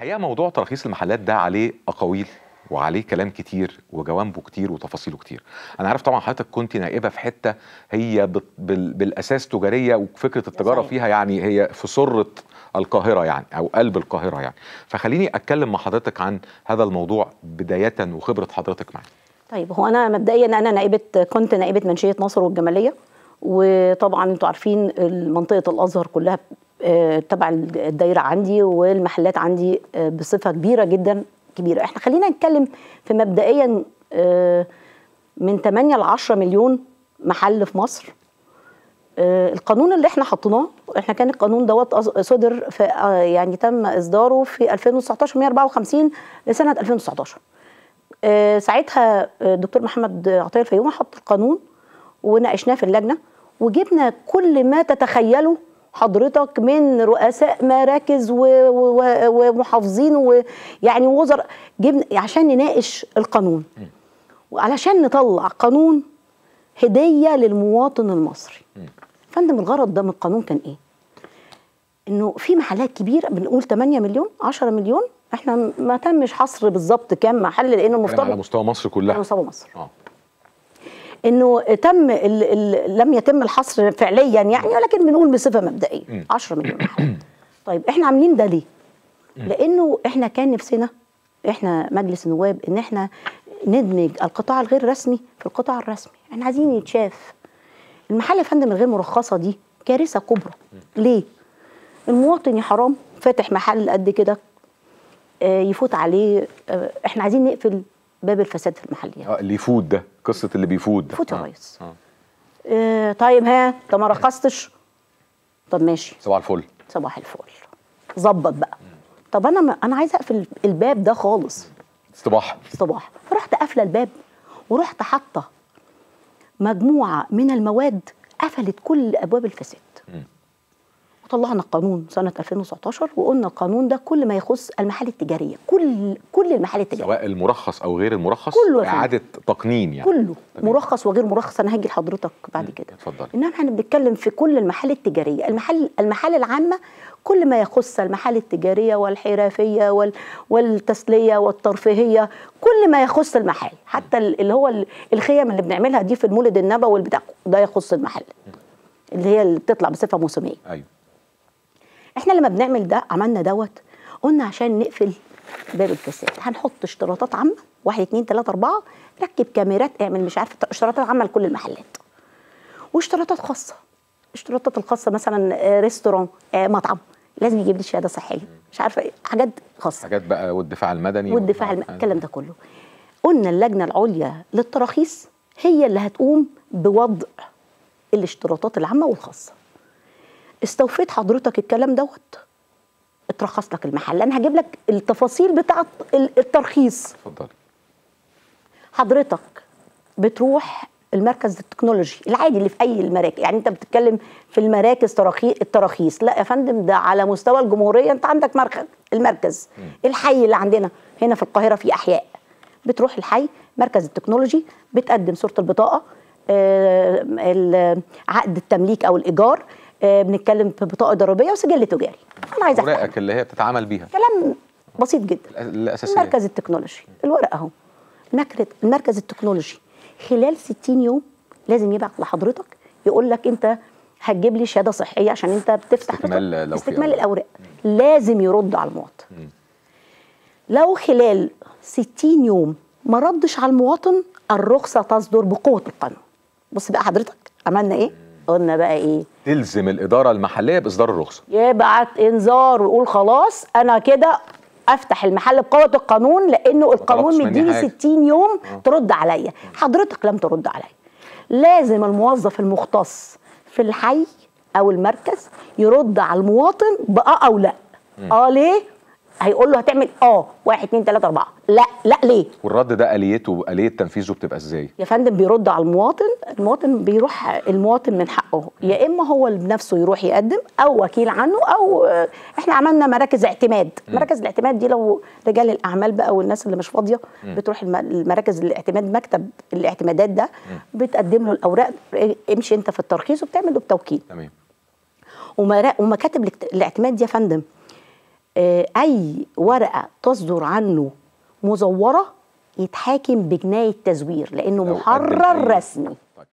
الحقيقة موضوع ترخيص المحلات ده عليه أقاويل وعليه كلام كتير وجوانبه كتير وتفاصيله كتير. أنا عارف طبعا حضرتك كنت نائبة في حتة هي بالأساس تجارية، وفكرة التجارة فيها يعني هي في سرة القاهرة يعني أو قلب القاهرة يعني، فخليني أتكلم مع حضرتك عن هذا الموضوع بداية وخبرة حضرتك معي. طيب، هو أنا مبدئيا أنا كنت نائبة منشية نصر والجمالية، وطبعا أنتوا عارفين منطقة الأزهر كلها تبع الدايرة عندي، والمحلات عندي بصفة كبيرة جدا كبيرة. احنا خلينا نتكلم في مبدئيا من 8 ل 10 مليون محل في مصر. القانون اللي احنا حطيناه، احنا كان القانون دوت صدر في يعني تم اصداره في 2019 154 لسنة 2019. ساعتها الدكتور محمد عطية الفيوم حط القانون وناقشناه في اللجنة، وجبنا كل ما تتخيله حضرتك من رؤساء مراكز ومحافظين ويعني وزراء، جبنا عشان نناقش القانون وعلشان نطلع قانون هدية للمواطن المصري. فندم، الغرض ده من القانون كان ايه؟ انه في محلات كبيرة بنقول 8 مليون 10 مليون، احنا ما تمش حصر بالظبط كام محل لانه المفترض على مستوى مصر كلها، على مستوى مصر انه تم لم يتم الحصر فعليا يعني، ولكن بنقول بصفه مبدئيه 10 مليون محل. طيب احنا عاملين ده ليه؟ لانه احنا كان نفسنا احنا مجلس النواب ان احنا ندمج القطاع الغير رسمي في القطاع الرسمي، احنا عايزين يتشاف المحل يا فندم الغير مرخصه دي كارثه كبرى. ليه؟ المواطن يا حرام فاتح محل قد كده يفوت عليه، احنا عايزين نقفل باب الفساد في المحليات. اللي يفوت ده قصه اللي بيفوت ده فوت يا ريس. طيب ها انت ما رخصتش، طب ماشي صباح الفل صباح الفل ظبط بقى. طب انا عايزه اقفل الباب ده خالص صباح صباح. فرحت قافله الباب ورحت حاطه مجموعه من المواد قفلت كل ابواب الفساد. طلعنا القانون سنة 2019 وقلنا القانون ده كل ما يخص المحال التجارية، كل المحال التجارية سواء المرخص أو غير المرخص كله إعادة تقنين يعني كله طبعا. مرخص وغير مرخص، أنا هاجي لحضرتك بعد كده اتفضلي. إنما إحنا بنتكلم في كل المحال التجارية، المحال العامة كل ما يخص المحال التجارية والحرفية والتسلية والترفيهية، كل ما يخص المحال، حتى اللي هو الخيام اللي بنعملها دي في المولد النبوي والبتاع ده يخص المحل اللي هي اللي بتطلع بصفة موسمية. أيوه، احنا لما بنعمل ده عملنا دوت قلنا عشان نقفل باب الفساد هنحط اشتراطات عامه 1 2 3 4، ركب كاميرات، اعمل مش عارفه اشتراطات عامه لكل المحلات واشتراطات خاصه. الاشتراطات الخاصه مثلا ريستوران، مطعم لازم يجيب لي شهاده صحيه، مش عارفه ايه، حاجات خاصه، حاجات بقى والدفاع المدني الكلام ده كله. قلنا اللجنه العليا للتراخيص هي اللي هتقوم بوضع الاشتراطات العامه والخاصه. استوفيت حضرتك الكلام دوت، اترخص لك المحل. انا هجيب لك التفاصيل بتاعه الترخيص. اتفضلي. حضرتك بتروح المركز التكنولوجي العادي اللي في اي المراكز، يعني انت بتتكلم في المراكز التراخيص، لا يا فندم ده على مستوى الجمهوريه انت عندك المركز الحي اللي عندنا هنا في القاهره في احياء، بتروح الحي مركز التكنولوجي بتقدم صوره البطاقه، عقد التمليك او الايجار، بنتكلم في بطاقه ضريبيه وسجل تجاري. انا عايزه اوراقك اللي هي بتتعامل بيها، كلام بسيط جدا الاساسي. المركز التكنولوجي الورقه اهو، المركز التكنولوجي خلال 60 يوم لازم يبعت لحضرتك يقول لك انت هتجيب لي شهاده صحيه عشان انت بتفتح استكمال الاوراق، لازم يرد على المواطن. لو خلال 60 يوم ما ردش على المواطن الرخصه تصدر بقوه القانون. بص بقى حضرتك عملنا ايه؟ قلنا بقى ايه؟ تلزم الاداره المحليه باصدار الرخصه، يبعت انذار ويقول خلاص انا كده افتح المحل بقوه القانون، لانه القانون مديني 60 يوم ترد عليا. حضرتك لم ترد عليا، لازم الموظف المختص في الحي او المركز يرد على المواطن باه او لا. ليه؟ هيقول له هتعمل 1 2 3 4، لا ليه؟ والرد ده اليته واليه تنفيذه بتبقى ازاي؟ يا فندم بيرد على المواطن، المواطن من حقه يا اما هو بنفسه يروح يقدم او وكيل عنه، او احنا عملنا مراكز اعتماد. مراكز الاعتماد دي لو رجال الاعمال بقى والناس اللي مش فاضيه بتروح المراكز الاعتماد، مكتب الاعتمادات ده بتقدم له الاوراق، امشي انت في الترخيص وبتعمل له بتوكيل. تمام. ومكاتب الاعتماد دي يا فندم أي ورقة تصدر عنه مزورة يتحاكم بجناية تزوير لأنه محرر رسمي.